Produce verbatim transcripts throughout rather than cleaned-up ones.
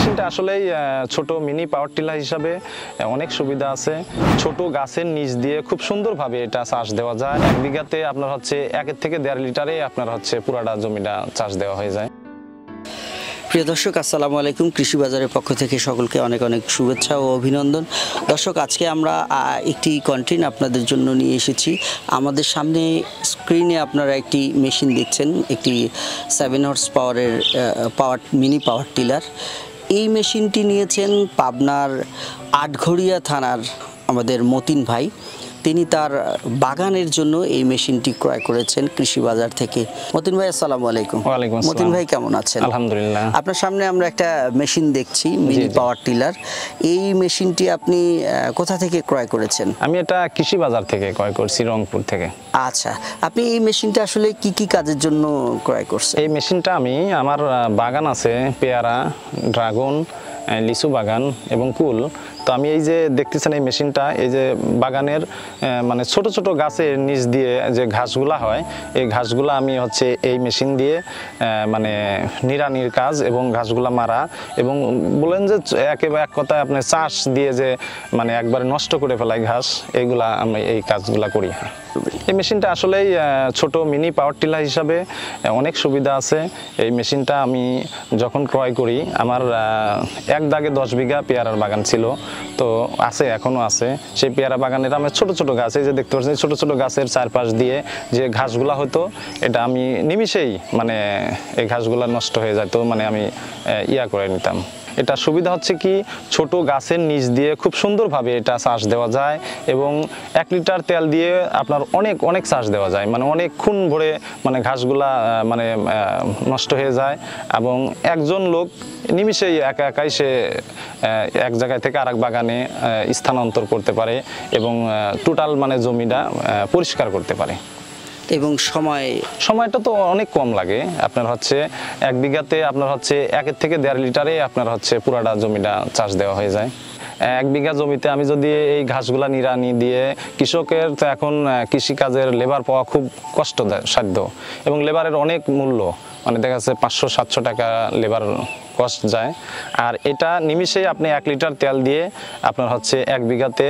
মেশিনটা আসলেই ছোট মিনি পাওয়ার টিলার হিসাবে অনেক সুবিধা আছে। ছোট গাছের নিচ দিয়ে খুব সুন্দরভাবে এটা চাষ দেওয়া যায়। এক বিঘাতে আপনার হচ্ছে একের থেকে দেড় লিটারে আপনার হচ্ছে পুরাটা জমিটা চাষ দেওয়া হয়ে যায়। প্রিয় দর্শক, আসসালামু আলাইকুম। কৃষি বাজারের পক্ষ থেকে সকলকে অনেক অনেক শুভেচ্ছা ও অভিনন্দন। দর্শক, আজকে আমরা একটি কন্টেন্ট আপনাদের জন্য নিয়ে এসেছি। আমাদের সামনে স্ক্রিনে আপনারা একটি মেশিন দেখছেন, একটি সেভেন হর্স পাওয়ারের পাওয়ার মিনি পাওয়ার টিলার। এই মেশিনটি নিয়েছেন পাবনার আটঘরিয়া থানার আমাদের মতিন ভাই। তিনি তার বাগানের জন্য এই মেশিনটি ক্রয় করেছেন কৃষি বাজার থেকে। মতিন ভাই, আসসালামু আলাইকুম। ওয়ালাইকুম আসসালাম। মতিন ভাই কেমন আছেন? আলহামদুলিল্লাহ। আপনার সামনে আমরা একটা মেশিন দেখছি, মিনি পাওয়ার টিলার। এই মেশিনটি আপনি কোথা থেকে ক্রয় করেছেন? আমি এটা কৃষি বাজার থেকে ক্রয় করছি, রংপুর থেকে। আচ্ছা, আপনি এই মেশিনটা আসলে কি কি কাজের জন্য ক্রয় করছেন? এই মেশিনটা আমি আমার বাগান আছে, পেয়ারা, ড্রাগন, লিচু বাগান এবং কুল। তো আমি এই যে দেখতেছেন এই মেশিনটা, এই যে বাগানের মানে ছোট ছোট গাছের নিচ দিয়ে যে ঘাসগুলা হয়, এই ঘাসগুলা আমি হচ্ছে এই মেশিন দিয়ে মানে নিড়ানির কাজ এবং ঘাসগুলা মারা, এবং বলেন যে একেবারে এক কথায় আপনার চাষ দিয়ে যে মানে একবার নষ্ট করে ফেলায় ঘাস, এইগুলা আমি এই কাজগুলা করি। এই মেশিনটা আসলেই ছোট মিনি পাওয়ার টিলার হিসাবে অনেক সুবিধা আছে। এই মেশিনটা আমি যখন ক্রয় করি, আমার এক দাগে দশ বিঘা পেয়ারার বাগান ছিল, তো আছে, এখনও আছে। সেই পেয়ারা বাগানের আমার ছোট ছোট গাছ, এই যে দেখতে পাচ্ছেন ছোট ছোট গাছের চারপাশ দিয়ে যে ঘাসগুলা হতো, এটা আমি নিমিষেই মানে এই ঘাসগুলা নষ্ট হয়ে যেত, মানে আমি ইয়া করে নিতাম। এটা সুবিধা হচ্ছে কি, ছোট গাছের নিচ দিয়ে খুব সুন্দরভাবে এটা চাষ দেওয়া যায়, এবং এক লিটার তেল দিয়ে আপনার অনেক অনেক চাষ দেওয়া যায়, মানে অনেকক্ষণ ভরে মানে ঘাসগুলা মানে নষ্ট হয়ে যায়, এবং একজন লোক নিমিষেই একা একাই সে এক জায়গায় থেকে আরেক বাগানে স্থানান্তর করতে পারে, এবং টোটাল মানে জমিটা পরিষ্কার করতে পারে, এবং সময় সময়টা তো অনেক কম লাগে। আপনার হচ্ছে এক বিঘাতে আপনার হচ্ছে একের থেকে দেড় লিটারে আপনার হচ্ছে পুরাটা জমিটা চাষ দেওয়া হয়ে যায়। এক বিঘা জমিতে আমি যদি এই ঘাসগুলা নিড়ানি দিয়ে, কৃষকের তো এখন কৃষিকাজের লেবার পাওয়া খুব কষ্টসাধ্য, এবং লেবারের অনেক মূল্য, মানে দেখা যাচ্ছে পাঁচশো সাতশো টাকা লেবার কষ্ট যায়। আর এটা নিমিষে আপনি এক লিটার তেল দিয়ে আপনার হচ্ছে এক বিঘাতে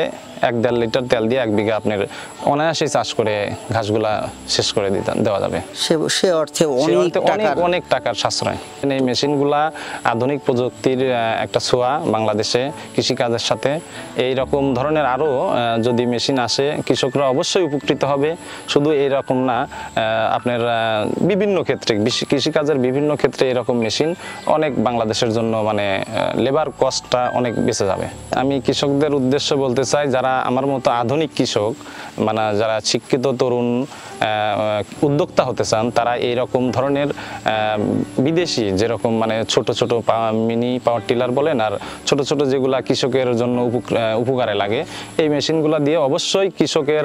এক দেড় লিটার তেল দিয়ে এক বিঘা আপনার অনায়াসে চাষ করে ঘাসগুলা শেষ করে দিতে দেওয়া যাবে। সে অর্থে অনেক অনেক টাকার সাশ্রয়। এই মেশিনগুলা আধুনিক প্রযুক্তির একটা ছোঁয়া বাংলাদেশে কৃষিকাজের সাথে। এই রকম ধরনের আরও যদি মেশিন আসে, কৃষকরা অবশ্যই উপকৃত হবে। শুধু এই রকম না, আপনার বিভিন্ন ক্ষেত্রে কৃষিকাজের বিভিন্ন ক্ষেত্রে এরকম মেশিন অনেক বাংলাদেশের জন্য মানে লেবার কস্টটা অনেক বেঁচে যাবে। আমি কৃষকদের উদ্দেশ্য বলতে চাই, যারা আমার মতো আধুনিক কৃষক, মানে যারা শিক্ষিত তরুণ উদ্যোক্তা হতে চান, তারা এইরকম ধরনের বিদেশি যেরকম মানে ছোট ছোট মিনি পাওয়ার টিলার বলেন, আর ছোট ছোট যেগুলা কৃষকের জন্য উপকারে লাগে, এই মেশিনগুলো দিয়ে অবশ্যই কৃষকের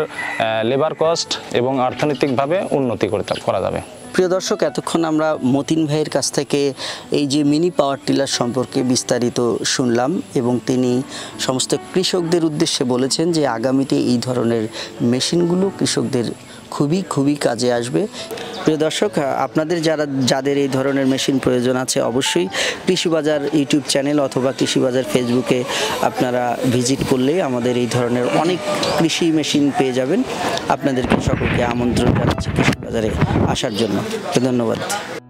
লেবার কস্ট এবং অর্থনৈতিকভাবে উন্নতি করতে করা যাবে। প্রিয় দর্শক, এতক্ষণ আমরা মতিন ভাইয়ের কাছ থেকে এই যে মিনি পাওয়ার টিলার সম্পর্কে বিস্তারিত শুনলাম, এবং তিনি সমস্ত কৃষকদের উদ্দেশ্যে বলেছেন যে আগামীতে এই ধরনের মেশিনগুলো কৃষকদের খুবই খুবই কাজে আসবে। প্রিয় দর্শক, আপনাদের যারা যাদের এই ধরনের মেশিন প্রয়োজন আছে, অবশ্যই কৃষি বাজার ইউটিউব চ্যানেল অথবা কৃষি বাজার ফেসবুকে আপনারা ভিজিট করলে আমাদের এই ধরনের অনেক কৃষি মেশিন পেয়ে যাবেন। আপনাদেরকে সকলকে আমন্ত্রণ জানাচ্ছি কৃষি বাজারে আসার জন্য। ধন্যবাদ।